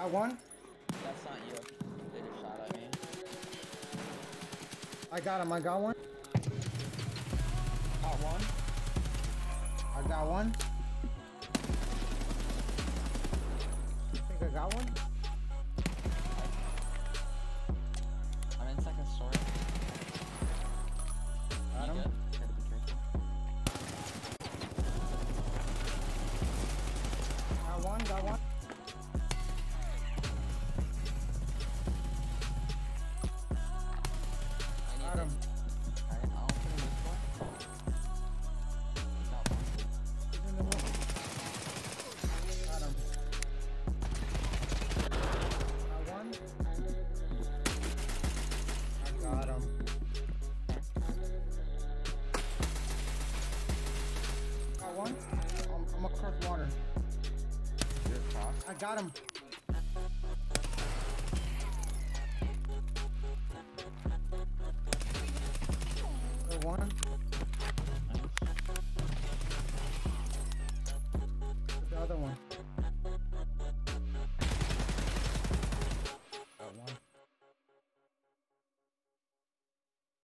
Got one. That's not you. They just shot at me. I got him. I got one. Got one. I got one. I think I got one. I'm in second story. Got him. Got one. Got one. I'm across water. You're across? I got him. One.